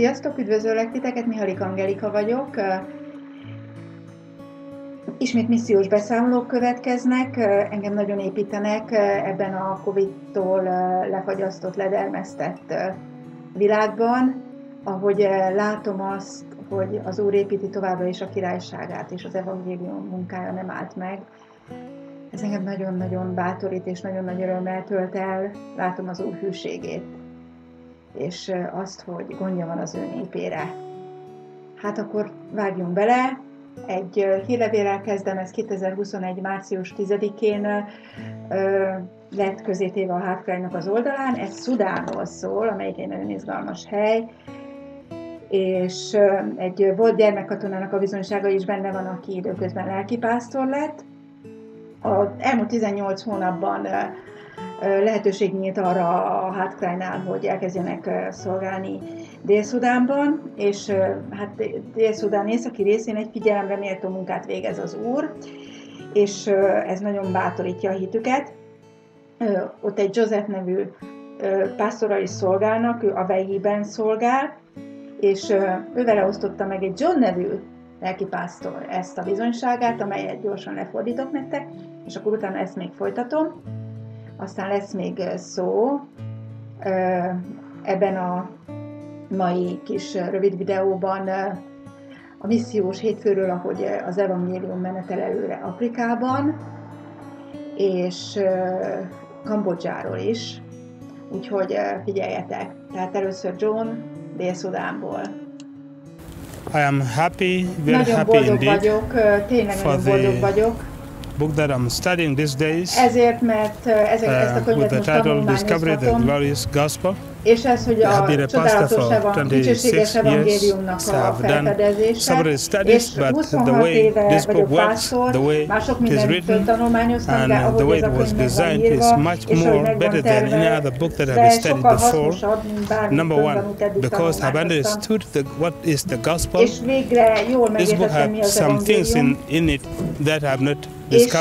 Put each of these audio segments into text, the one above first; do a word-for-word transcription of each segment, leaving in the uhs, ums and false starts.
Sziasztok, üdvözöllek titeket, Mihalik Angelika vagyok. Ismét missziós beszámolók következnek, engem nagyon építenek ebben a Covid-tól lefagyasztott, ledermesztett világban, ahogy látom azt, hogy az Úr építi továbbra is a királyságát, és az evangélium munkája nem állt meg. Ez engem nagyon-nagyon bátorít, és nagyon nagy örömmel tölt el, látom az Úr hűségét, és azt, hogy gondja van az ő népére. Hát akkor vágjunk bele, egy hírlevéllel kezdem, ez kétezer-huszonegy. március tizedikén lett közétéve a HeartCry-nak az oldalán, ez Szudánról szól, amelyik egy nagyon izgalmas hely, és egy volt gyermekkatonának a bizonysága is benne van, aki időközben lelkipásztor lett. Az elmúlt tizennyolc hónapban lehetőség nyílt arra a HeartCry-nál, hogy elkezdjenek szolgálni Dél-Szudánban, és hát Dél-Szudán északi részén egy figyelemre méltó munkát végez az Úr, és ez nagyon bátorítja a hitüket. Ott egy Joseph nevű pásztorral is szolgálnak, ő a Vejhiben szolgál, és ővele osztotta meg egy John nevű lelkipásztor ezt a bizonyságát, amelyet gyorsan lefordítok nektek, és akkor utána ezt még folytatom. Aztán lesz még szó ebben a mai kis rövid videóban a missziós hétfőről, ahogy az evangélium menetel előre Afrikában, és Kambodzsáról is. Úgyhogy figyeljetek! Tehát először John, Dél-Szudánból. I am happy, very happy indeed for the book that I'm studying these days, ezért, mert ezek, uh, ezt a könyvet most tanulmányozatom, with the title Discovery: The Glorious Gospel. És ez, hogy a csodálatos evang, dicsőséges evangéliumnak a felfedezése, és huszonhat éve vagyok pásztor, mások mindenüttől tanulmányoztam, de ahogy ez a könyv van írva, és ahogy megvan terve, de sokkal hasznosabb, mint bármikor, amit eddig tanulmányoztam. És végre jól megértettem, mi az evangélium, és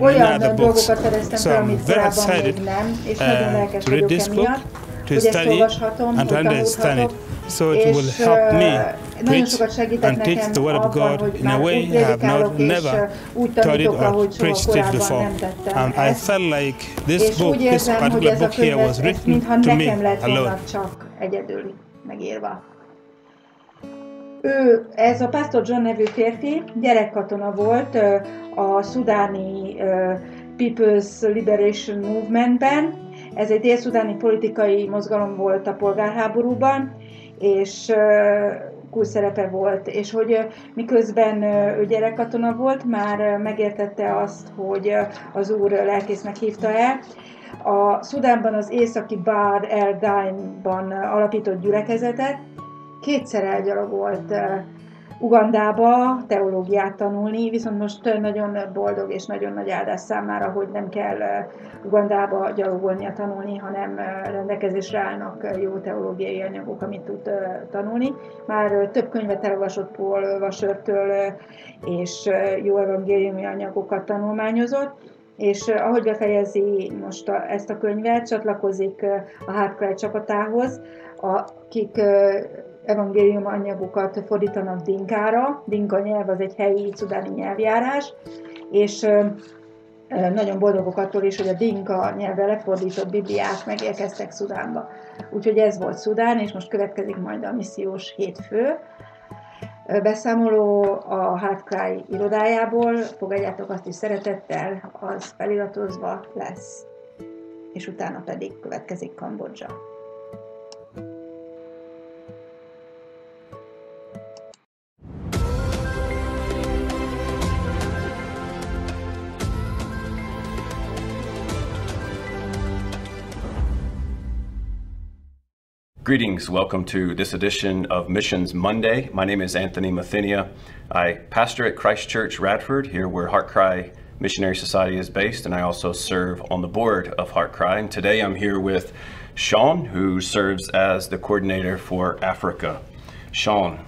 olyan dolgokat fedeztem fel, amit korábban még nem, és nagyon lelkes vagyok emiatt, to study and to understand it, so it will help me preach and teach the Word of God in a way I have not never taught it or preached it before. And I felt like this book, this particular book here, was written to me alone. Ő, ez a Pastor John nevű férfi, gyerekkatona volt a Sudanese People's Liberation Movementben. Ez egy dél-szudáni politikai mozgalom volt a polgárháborúban, és kulcsszerepe volt. És hogy miközben ő gyerekkatona volt, már megértette azt, hogy az Úr lelkésznek hívta el. A Szudánban az északi Bár el-Daimban alapított gyülekezetet, kétszer elgyalogolt Ugandába teológiát tanulni, viszont most nagyon boldog és nagyon nagy áldás számára, hogy nem kell Ugandába gyalogolnia tanulni, hanem rendelkezésre állnak jó teológiai anyagok, amit tud tanulni. Már több könyvet elolvasott Pól Vasertől, és jó evangéliumi anyagokat tanulmányozott, és ahogy befejezi most a, ezt a könyvet, csatlakozik a HeartCry csapatához, akik evangélium anyagokat fordítanak Dinkára. Dinka nyelv az egy helyi szudáni nyelvjárás, és nagyon boldogok attól is, hogy a Dinka nyelvre lefordított Bibliák megérkeztek Szudánba. Úgyhogy ez volt Szudán, és most következik majd a missziós hétfő beszámoló a HeartCry irodájából. Fogadjátok azt is szeretettel, az feliratozva lesz, és utána pedig következik Kambodzsa. Greetings, welcome to this edition of Missions Monday. My name is Anthony Mathenia. I pastor at Christ Church Radford, here where HeartCry Missionary Society is based, and I also serve on the board of HeartCry. And today I'm here with Sean, who serves as the coordinator for Africa. Sean,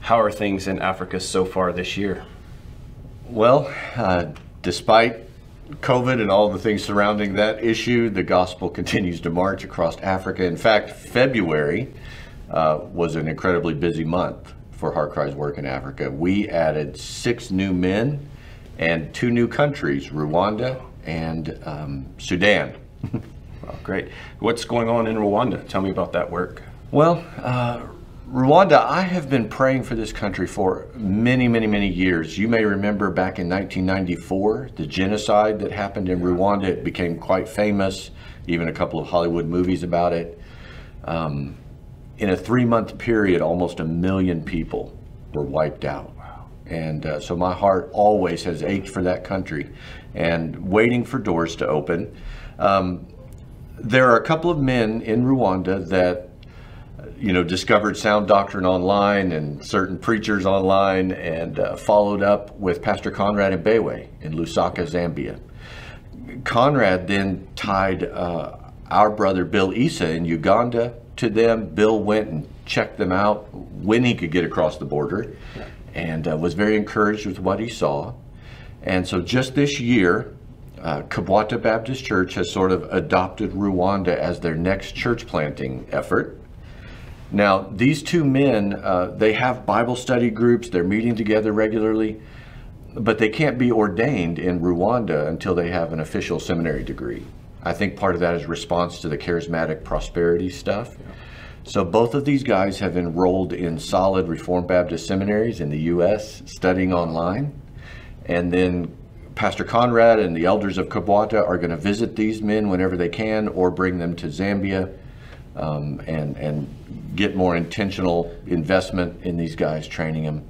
how are things in Africa so far this year? Well, uh, despite COVID and all the things surrounding that issue, the gospel continues to march across Africa. In fact, February uh, was an incredibly busy month for HeartCry's work in Africa. We added six new men and two new countries, Rwanda and um, Sudan. Well, great. What's going on in Rwanda? Tell me about that work. Well, uh, Rwanda, I have been praying for this country for many, many, many years. You may remember back in nineteen ninety-four, the genocide that happened in Rwanda. It became quite famous, even a couple of Hollywood movies about it. Um, in a three-month period, almost a million people were wiped out. Wow. And uh, so my heart always has ached for that country and waiting for doors to open. Um, there are a couple of men in Rwanda that you know, discovered sound doctrine online and certain preachers online, and uh, followed up with Pastor Conrad Inbewe in Lusaka, Zambia. Conrad then tied uh, our brother Bill Issa in Uganda to them. Bill went and checked them out when he could get across the border, yeah. and uh, was very encouraged with what he saw. And so just this year, uh, Kabwata Baptist Church has sort of adopted Rwanda as their next church planting effort. Now, these two men, uh, they have Bible study groups, they're meeting together regularly, but they can't be ordained in Rwanda until they have an official seminary degree. I think part of that is response to the charismatic prosperity stuff. Yeah. So both of these guys have enrolled in solid Reformed Baptist seminaries in the U S, studying online. And then Pastor Conrad and the elders of Kabwata are going to visit these men whenever they can, or bring them to Zambia. Um, and, and get more intentional investment in these guys, training them.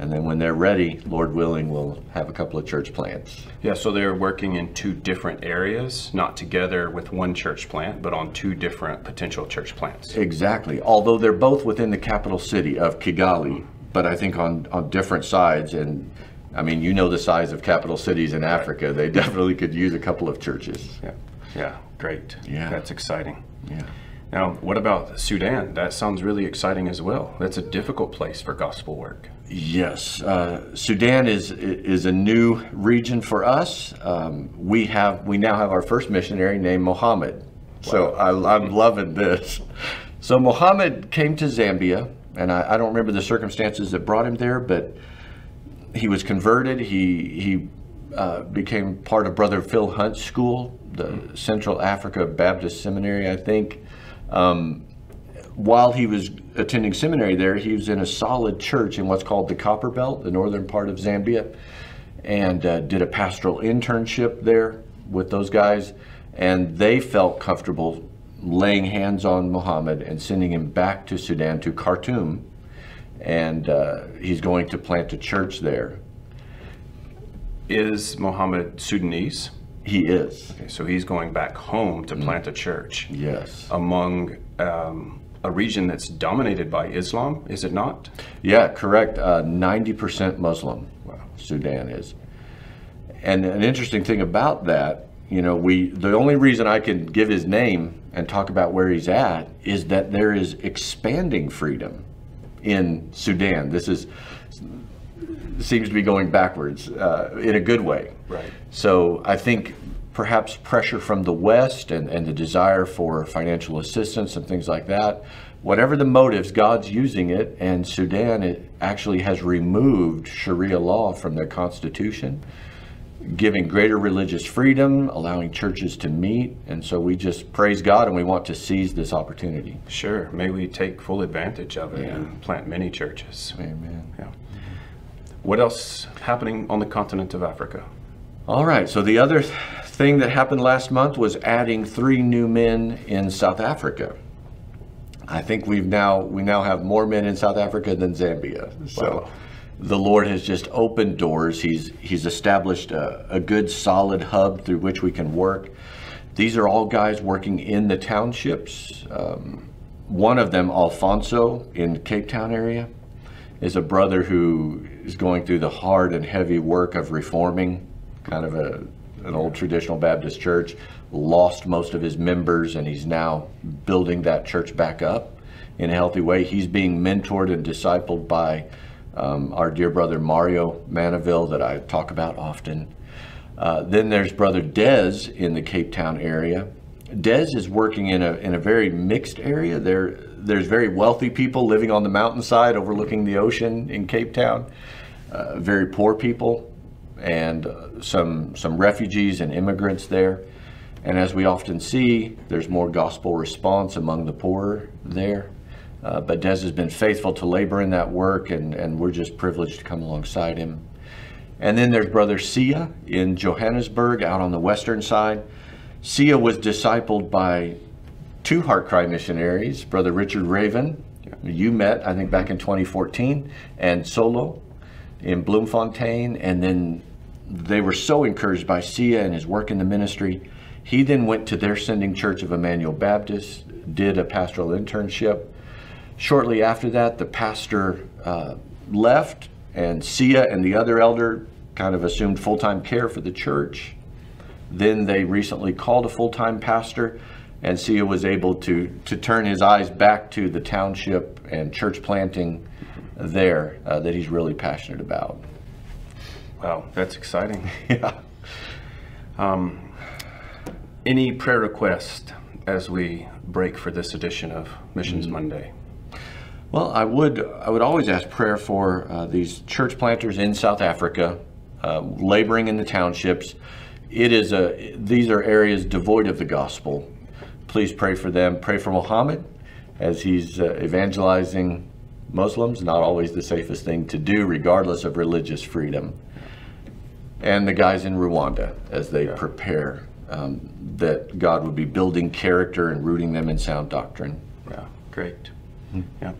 And then when they're ready, Lord willing, we'll have a couple of church plants. Yeah, so they're working in two different areas, not together with one church plant, but on two different potential church plants. Exactly, although they're both within the capital city of Kigali, but I think on, on different sides. And I mean, you know the size of capital cities in Africa. They definitely could use a couple of churches. Yeah, yeah, great. Yeah. That's exciting. Yeah. Now, what about Sudan? That sounds really exciting as well. That's a difficult place for gospel work. Yes, uh, Sudan is is a new region for us. Um, we have we now have our first missionary named Muhammad. Wow. So I, I'm loving this. So Muhammad came to Zambia, and I, I don't remember the circumstances that brought him there, but he was converted. He he uh, became part of Brother Phil Hunt School, the Central Africa Baptist Seminary, I think. Um, while he was attending seminary there, he was in a solid church in what's called the Copper Belt, the northern part of Zambia, and uh, did a pastoral internship there with those guys. And they felt comfortable laying hands on Muhammad and sending him back to Sudan, to Khartoum. And uh, he's going to plant a church there. Is Muhammad Sudanese? He is. Okay, so he's going back home to plant a church. Yes. Among um, a region that's dominated by Islam, is it not? Yeah, correct. Uh, ninety percent Muslim, wow. Sudan is. And an interesting thing about that, you know, we the only reason I can give his name and talk about where he's at is that there is expanding freedom in Sudan. This is seems to be going backwards uh, in a good way. Right. So I think perhaps pressure from the West and, and the desire for financial assistance and things like that, whatever the motives, God's using it, and Sudan it actually has removed Sharia law from their constitution, giving greater religious freedom, allowing churches to meet. And so we just praise God, and we want to seize this opportunity. Sure, may we take full advantage of it, yeah. and plant many churches. Amen. Yeah. What else happening on the continent of Africa? All right, so the other thing that happened last month was adding three new men in South Africa. I think we've now, we now have more men in South Africa than Zambia. Wow. So the Lord has just opened doors. He's, he's established a, a good solid hub through which we can work. These are all guys working in the townships. Um, one of them, Alfonso, in the Cape Town area, is a brother who is going through the hard and heavy work of reforming kind of a, an old traditional Baptist church, lost most of his members, and he's now building that church back up in a healthy way. He's being mentored and discipled by um, our dear brother Mario Maneville that I talk about often. Uh, then there's brother Des in the Cape Town area, Des is working in a in a very mixed area. There there's very wealthy people living on the mountainside overlooking the ocean in Cape Town, uh, very poor people, and uh, some some refugees and immigrants there. And as we often see, there's more gospel response among the poorer there. Uh, but Des has been faithful to labor in that work, and, and we're just privileged to come alongside him. And then there's Brother Sia in Johannesburg, out on the western side. Sia was discipled by two HeartCry missionaries, Brother Richard Raven, you met, I think, back in twenty fourteen, and Solo in Bloemfontein. And then they were so encouraged by Sia and his work in the ministry. He then went to their sending church of Emmanuel Baptist, did a pastoral internship. Shortly after that, the pastor uh, left, and Sia and the other elder kind of assumed full-time care for the church. Then they recently called a full-time pastor, and Sia was able to, to turn his eyes back to the township and church planting there uh, that he's really passionate about. Wow, that's exciting. Yeah. Um, any prayer requests as we break for this edition of Missions mm-hmm. Monday? Well, I would I would always ask prayer for uh, these church planters in South Africa, uh, laboring in the townships. It is a these are areas devoid of the gospel. Please pray for them. Pray for Muhammad as he's uh, evangelizing Muslims. Not always the safest thing to do, regardless of religious freedom. And the guys in Rwanda as they yeah. prepare um, that God would be building character and rooting them in sound doctrine. Yeah, great. Yeah.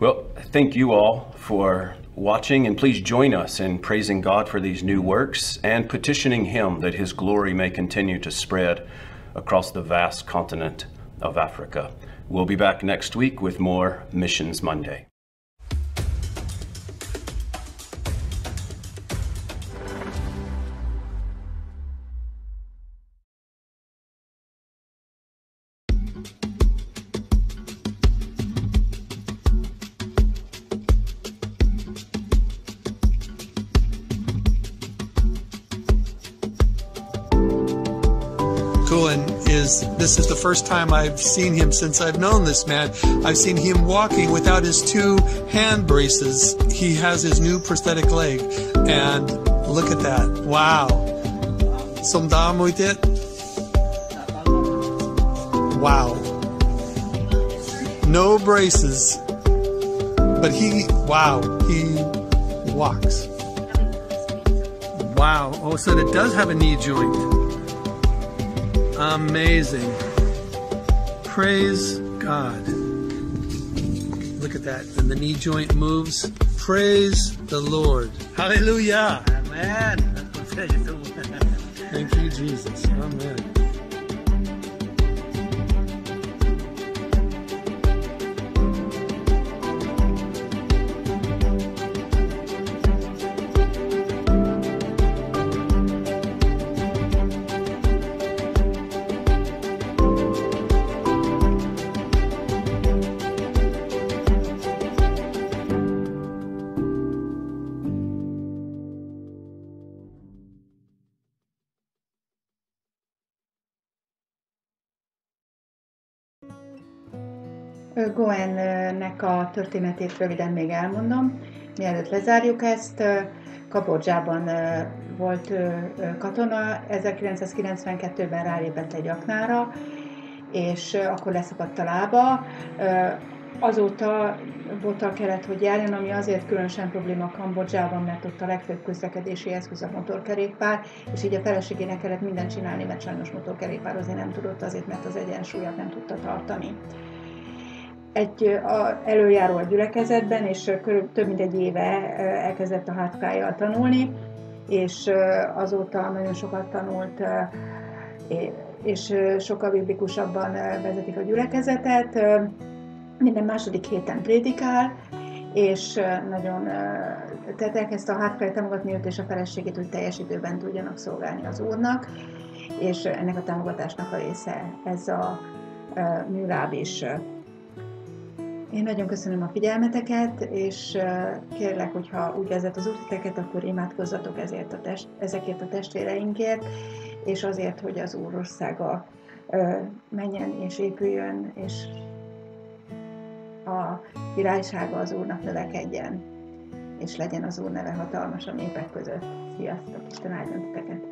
Well, thank you all for watching, and please join us in praising God for these new works and petitioning Him that His glory may continue to spread across the vast continent of Africa. We'll be back next week with more Missions Monday. This is the first time I've seen him since I've known this man. I've seen him walking without his two hand braces. He has his new prosthetic leg. And look at that. Wow. Somdam with it. Wow. No braces. But he, wow, he walks. Wow. Oh, so it does have a knee joint. Amazing. Praise God. Look at that. And the knee joint moves. Praise the Lord. Hallelujah. Amen. Thank you, Jesus. Amen. Goennek a történetét röviden még elmondom, mielőtt lezárjuk ezt. Kambodzsában volt katona, ezerkilencszázkilencvenkettőben rálépett egy aknára, és akkor leszakadt a lába. Azóta bottal kellett, hogy járjon, ami azért különösen probléma Kambodzsában, mert ott a legfőbb közlekedési eszköz a motorkerékpár, és így a feleségének kellett mindent csinálni, mert sajnos motorkerékpározni nem tudott, azért, mert az egyensúlyát nem tudta tartani. Egy előjáró a gyülekezetben, és körül, több mint egy éve elkezdett a hátkájjal tanulni, és azóta nagyon sokat tanult, és sokkal biblikusabban vezetik a gyülekezetet. Minden második héten prédikál, és nagyon, tehát elkezdte a hátkájt támogatni őt és a feleségét, hogy teljes időben tudjanak szolgálni az Úrnak, és ennek a támogatásnak a része ez a műláb is. Én nagyon köszönöm a figyelmeteket, és kérlek, hogyha úgy vezet az útiteket, akkor imádkozzatok ezért a test, ezekért a testvéreinkért, és azért, hogy az Úr országa menjen és épüljön, és a királysága az Úrnak növekedjen, és legyen az Úr neve hatalmas a népek között. Sziasztok! Isten áldjon titeket!